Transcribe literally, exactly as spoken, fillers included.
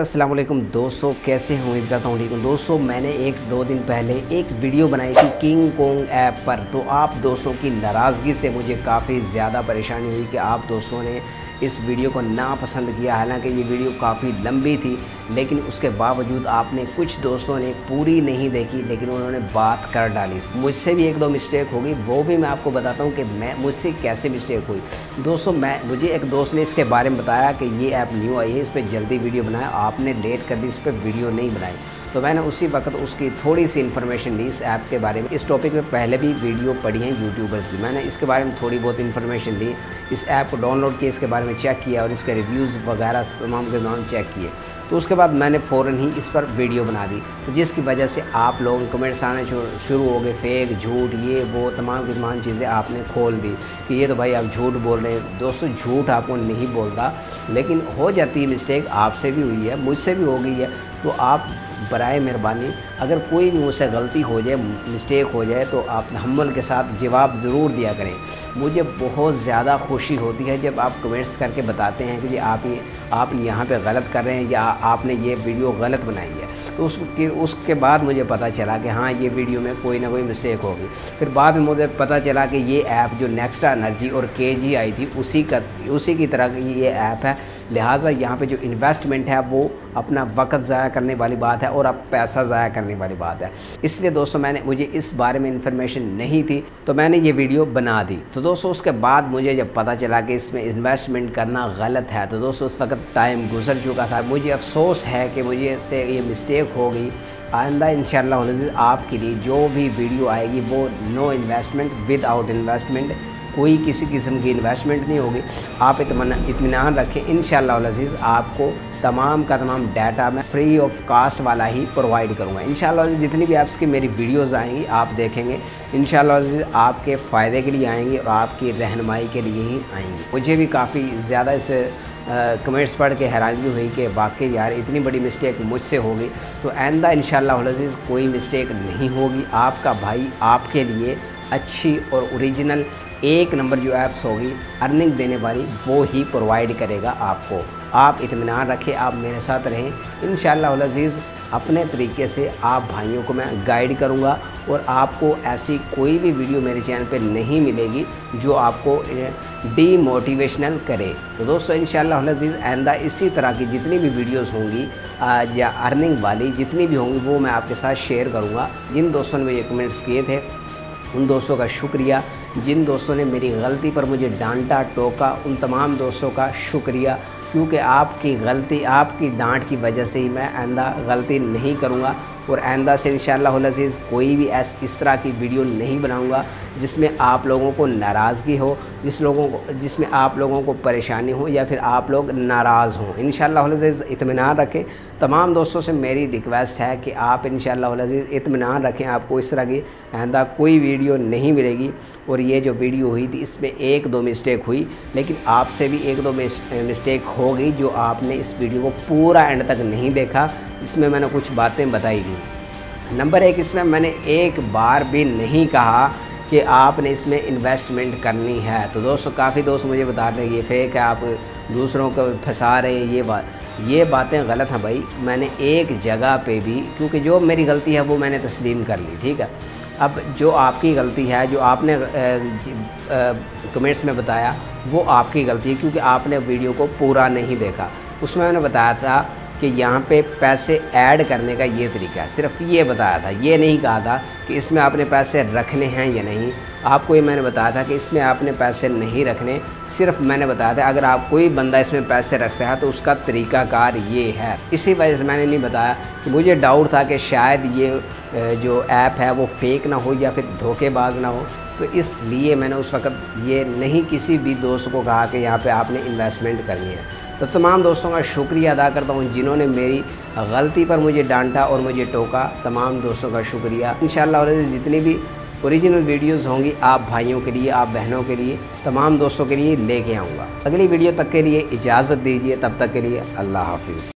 अस्सलाम वालेकुम दोस्तों, कैसे हैं? उम्मीद करता हूँ ठीक हूँ। दोस्तों मैंने एक दो दिन पहले एक वीडियो बनाई थी किंग कोंग ऐप पर, तो आप दोस्तों की नाराज़गी से मुझे काफ़ी ज़्यादा परेशानी हुई कि आप दोस्तों ने इस वीडियो को नापसंद किया। हालांकि ये वीडियो काफ़ी लंबी थी, लेकिन उसके बावजूद आपने कुछ दोस्तों ने पूरी नहीं देखी, लेकिन उन्होंने बात कर डाली। मुझसे भी एक दो मिस्टेक हो गई, वो भी मैं आपको बताता हूँ कि मैं मुझसे कैसे मिस्टेक हुई। दोस्तों मैं मुझे एक दोस्त ने इसके बारे में बताया कि ये ऐप न्यू आई है, इस पर जल्दी वीडियो बनाया, आपने लेट कर दी, इस पर वीडियो नहीं बनाई। तो मैंने उसी वक्त उसकी थोड़ी सी इन्फॉर्मेशन ली इस ऐप के बारे में। इस टॉपिक में पहले भी वीडियो पड़ी हैं यूट्यूबर्स की, मैंने इसके बारे में थोड़ी बहुत इन्फॉर्मेशन ली, इस ऐप को डाउनलोड किया, इसके बारे में चेक किया और इसके रिव्यूज़ वगैरह तमाम के दौरान चेक किए। तो उसके बाद मैंने फ़ौरन ही इस पर वीडियो बना दी, तो जिसकी वजह से आप लोगों के कमेंट्स आने शुरू हो गए, फेक, झूठ, ये वो तमाम की तमाम चीज़ें आपने खोल दी कि ये तो भाई आप झूठ बोल रहे हैं। दोस्तों झूठ आपको नहीं बोलता, लेकिन हो जाती है मिस्टेक, आपसे भी हुई है, मुझसे भी हो गई है। तो आप बराए मेहरबानी, अगर कोई भी मुझसे गलती हो जाए, मिस्टेक हो जाए, तो आप तहम्मुल के साथ जवाब ज़रूर दिया करें। मुझे बहुत ज़्यादा खुशी होती है जब आप कमेंट्स करके बताते हैं कि जी आप ये आप यहाँ पे गलत कर रहे हैं या आपने ये वीडियो गलत बनाई है। तो उसके उसके बाद मुझे पता चला कि हाँ ये वीडियो में कोई ना कोई मिस्टेक होगी। फिर बाद में मुझे पता चला कि ये ऐप जो नेक्स्ट्रा एनर्जी और के जी आई थी उसी का उसी की तरह की ये ऐप है, लिहाजा यहाँ पर जो इन्वेस्टमेंट है वो अपना वक्त ज़ाया करने वाली बात है और अब पैसा ज़ाया करने वाली बात है। इसलिए दोस्तों मैंने मुझे इस बारे में इन्फॉर्मेशन नहीं थी, तो मैंने ये वीडियो बना दी। तो दोस्तों उसके बाद मुझे जब पता चला कि इसमें इन्वेस्टमेंट करना गलत है, तो दोस्तों उस वक्त टाइम गुजर चुका था। मुझे अफसोस है कि मुझे से ये मिस्टेक हो गई। आइंदा इंशाअल्लाह आपके लिए जो भी वीडियो आएगी वो नो इन्वेस्टमेंट, विदाउट इन्वेस्टमेंट, कोई किसी किस्म की इन्वेस्टमेंट नहीं होगी। आप इत्मीनान रखें, इंशाअल्लाह अज़ीज़ आपको तमाम का तमाम डाटा मैं फ्री ऑफ कास्ट वाला ही प्रोवाइड करूँगा। इंशाल्लाह जितनी भी ऐप्स की मेरी वीडियोस आएंगी आप देखेंगे, इंशाल्लाह आपके फ़ायदे के लिए आएंगी और आपकी रहनुमाई के लिए ही आएंगी। मुझे भी काफ़ी ज़्यादा इस कमेंट्स पढ़ के हैरानी हुई कि वाकई यार इतनी बड़ी मिस्टेक मुझसे होगी। तो आइंदा इंशाल्लाह अज़ीज़ कोई मिस्टेक नहीं होगी। आपका भाई आपके लिए अच्छी और ओरिजिनल एक नंबर जो ऐप्स होगी अर्निंग देने वाली वो ही प्रोवाइड करेगा आपको। आप इत्मीनान रखें, आप मेरे साथ रहें, इंशाअल्लाह अज़ीज़ अपने तरीके से आप भाइयों को मैं गाइड करूंगा और आपको ऐसी कोई भी वीडियो मेरे चैनल पे नहीं मिलेगी जो आपको डीमोटिवेशनल करे। तो दोस्तों इंशाअल्लाह अज़ीज़ आइंदा इसी तरह की जितनी भी वीडियोस होंगी या अर्निंग वाली जितनी भी होंगी वो मैं आपके साथ शेयर करूँगा। जिन दोस्तों ने मुझे कमेंट्स किए थे उन दोस्तों का शुक्रिया, जिन दोस्तों ने मेरी गलती पर मुझे डांटा टोका उन तमाम दोस्तों का शुक्रिया, क्योंकि आपकी गलती, आपकी डांट की वजह से ही मैं आइंदा गलती नहीं करूँगा और आइंदा से इंशाअल्लाह अज़ीज़ कोई भी ऐस इस तरह की वीडियो नहीं बनाऊँगा जिसमें आप लोगों को नाराज़गी हो, जिस लोगों को जिसमें आप लोगों को परेशानी हो या फिर आप लोग नाराज़ हों। इंशाअल्लाह अज़ीज़ इत्मीनान रखें। तमाम दोस्तों से मेरी रिक्वेस्ट है कि आप इंशाअल्लाह अज़ीज़ इत्मीनान रखें, आपको इस तरह की आइंदा कोई वीडियो नहीं मिलेगी। और ये जो वीडियो हुई थी इसमें एक दो मिस्टेक हुई, लेकिन आपसे भी एक दो मिस्टेक हो गई जो आपने इस वीडियो को पूरा एंड तक नहीं देखा। इसमें मैंने कुछ बातें बताई थी। नंबर एक, इसमें मैंने एक बार भी नहीं कहा कि आपने इसमें इन्वेस्टमेंट करनी है। तो दोस्तों काफ़ी दोस्त मुझे बताते हैं ये फेक है, आप दूसरों को फंसा रहे हैं, ये बात ये बातें गलत हैं भाई। मैंने एक जगह पे भी, क्योंकि जो मेरी गलती है वो मैंने तस्लीम कर ली, ठीक है। अब जो आपकी गलती है, जो आपने कमेंट्स में बताया वो आपकी गलती है, क्योंकि आपने वीडियो को पूरा नहीं देखा। उसमें मैंने बताया था कि यहाँ पे पैसे ऐड करने का ये तरीका है, सिर्फ ये बताया था। ये नहीं कहा था कि इसमें आपने पैसे रखने हैं या नहीं। आपको ये मैंने बताया था कि इसमें आपने पैसे नहीं रखने, सिर्फ मैंने बताया था अगर आप कोई बंदा इसमें पैसे रखता है तो उसका तरीकाकार ये है। इसी वजह से मैंने नहीं बताया कि मुझे डाउट था कि शायद ये जो ऐप है वो फेक ना हो या फिर धोखेबाज ना हो, तो इसलिए मैंने उस वक्त ये नहीं किसी भी दोस्त को कहा कि यहाँ पर आपने इन्वेस्टमेंट करनी है। तो तमाम दोस्तों का शुक्रिया अदा करता हूँ जिन्होंने मेरी गलती पर मुझे डांटा और मुझे टोका, तमाम दोस्तों का शुक्रिया। इंशाअल्लाह जितनी भी ओरिजिनल वीडियोस होंगी आप भाइयों के लिए, आप बहनों के लिए, तमाम दोस्तों के लिए लेके आऊँगा। अगली वीडियो तक के लिए इजाज़त दीजिए, तब तक के लिए अल्लाह हाफिज़।